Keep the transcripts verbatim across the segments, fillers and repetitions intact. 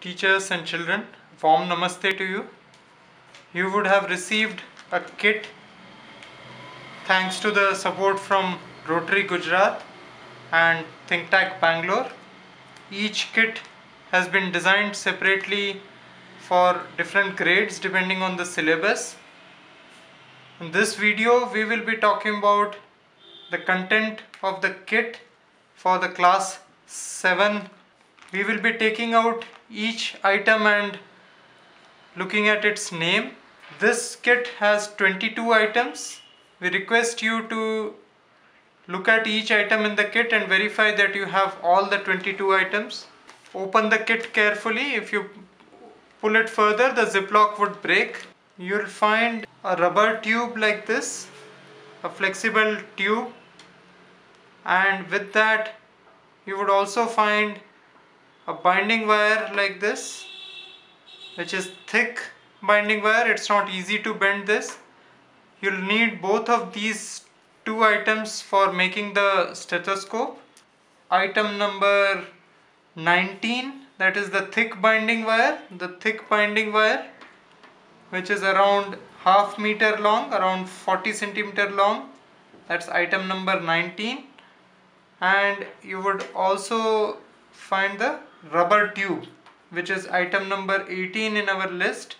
teachers and children, warm namaste to you. You would have received a kit thanks to the support from Rotary Gujarat and Think Tank Bangalore. Each kit has been designed separately for different grades depending on the syllabus. In this video we will be talking about the content of the kit for the class seven. We will be taking out each item and looking at its name. This kit has twenty-two items. We request you to look at each item in the kit and verify that you have all the twenty-two items. Open the kit carefully. If you pull it further, the ziplock would break. You'll find a rubber tube like this, a flexible tube, and with that you would also find a binding wire like this, which is thick binding wire. It's not easy to bend this. You'll need both of these two items for making the stethoscope. Item number nineteen, that is the thick binding wire, the thick binding wire which is around half meter long, around forty centimeter long. That's item number nineteen. And you would also find the rubber tube, which is item number eighteen in our list.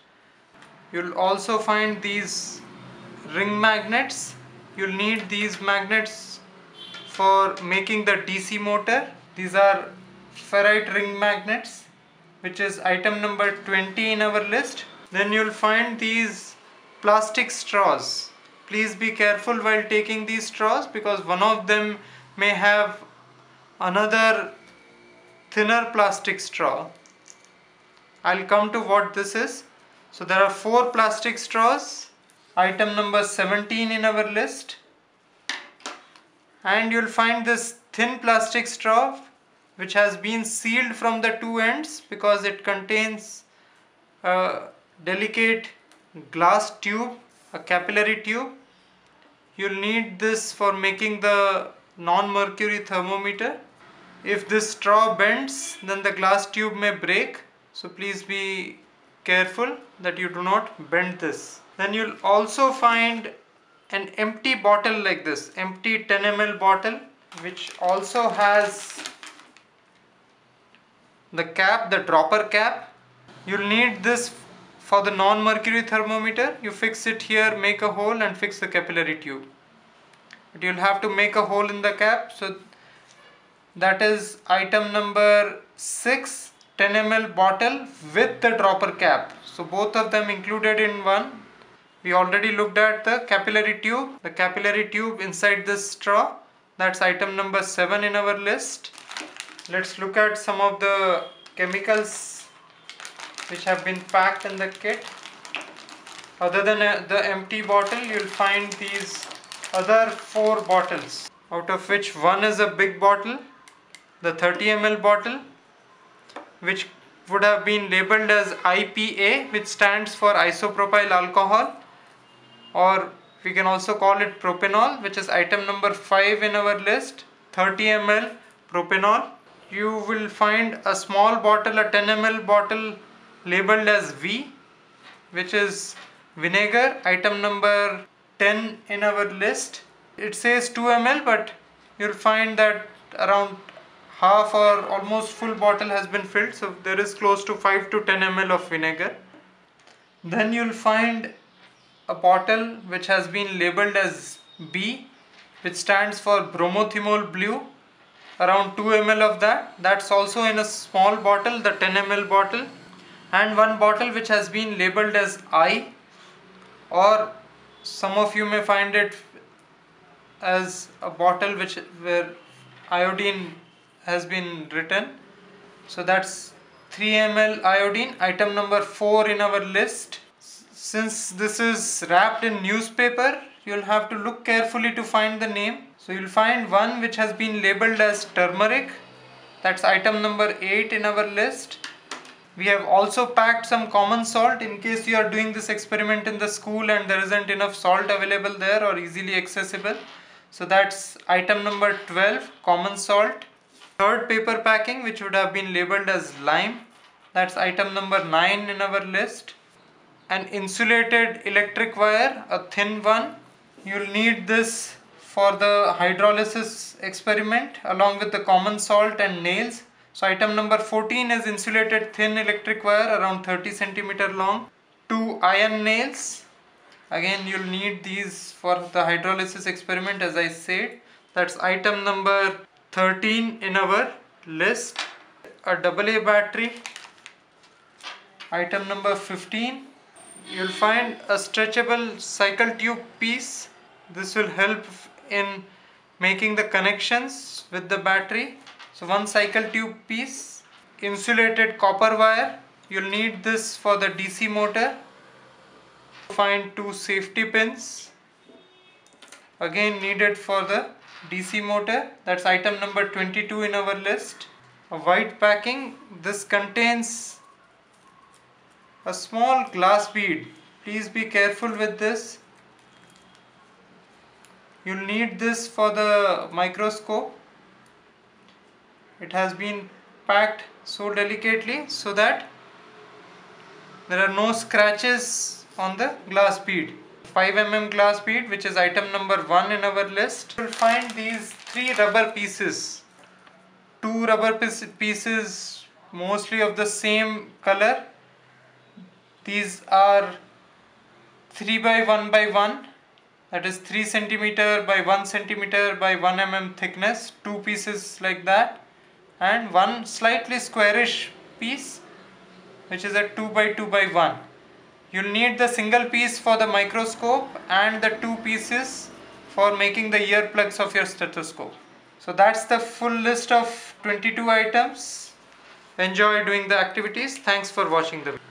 You'll also find these ring magnets. You'll need these magnets for making the D C motor. These are ferrite ring magnets, which is item number twenty in our list. Then you'll find these plastic straws. Please be careful while taking these straws, because one of them may have another thinner plastic straw. I'll come to what this is. So there are four plastic straws, item number seventeen in our list. And you'll find this thin plastic straw which has been sealed from the two ends because it contains a delicate glass tube, a capillary tube. You'll need this for making the non-mercury thermometer. If this straw bends, then the glass tube may break, so please be careful that you do not bend this. Then you'll also find an empty bottle like this, empty ten milliliter bottle, which also has the cap, the dropper cap. You'll need this for the non-mercury thermometer. You fix it here, make a hole and fix the capillary tube. But you'll have to make a hole in the cap, so that is item number six, ten milliliter bottle with the dropper cap. So both of them included in one. We already looked at the capillary tube, the capillary tube inside this straw. That's item number seven in our list. Let's look at some of the chemicals which have been packed in the kit. Other than the empty bottle, you'll find these other four bottles, out of which one is a big bottle, the thirty milliliter bottle, which would have been labeled as I P A, which stands for isopropyl alcohol, or we can also call it propanol, which is item number five in our list, thirty milliliter propanol. You will find a small bottle, a ten milliliter bottle labeled as V, which is vinegar, item number ten in our list. It says two milliliter, but you'll find that around half or almost full bottle has been filled, so there is close to five to ten milliliter of vinegar. Then you'll find a bottle which has been labeled as B, which stands for bromothymol blue, around two milliliter of that. That's also in a small bottle, the ten milliliter bottle. And one bottle which has been labeled as I, or some of you may find it as a bottle which where iodine has been written. So that's three milliliter iodine, item number four in our list. Since this is wrapped in newspaper, you'll have to look carefully to find the name. So you'll find one which has been labeled as turmeric. That's item number eight in our list. We have also packed some common salt in case you are doing this experiment in the school and there isn't enough salt available there or easily accessible. So that's item number twelve, common salt. Third paper packing, which would have been labeled as lime. That's item number nine in our list. An insulated electric wire, a thin one. You'll need this for the hydrolysis experiment along with the common salt and nails. So item number fourteen is insulated thin electric wire around thirty centimeter long. Two iron nails. Again, you'll need these for the hydrolysis experiment, as I said. That's item number thirteen in our list. A double A battery. Item number fifteen. You'll find a stretchable cycle tube piece. This will help in making the connections with the battery. So one cycle tube piece. Insulated copper wire. You'll need this for the D C motor. Find two safety pins, again needed for the D C motor. That's item number twenty-two in our list. A white packing. This contains a small glass bead. Please be careful with this. You'll need this for the microscope. It has been packed so delicately so that there are no scratches on the glass bead. five millimeter glass bead, which is item number one in our list. You will find these three rubber pieces. Two rubber pieces mostly of the same color. These are three by one by one, that is three centimeter by one centimeter by one millimeter thickness. Two pieces like that, and one slightly squarish piece which is a two by two by one. You'll need the single piece for the microscope and the two pieces for making the earplugs of your stethoscope. So that's the full list of twenty-two items. Enjoy doing the activities. Thanks for watching the video.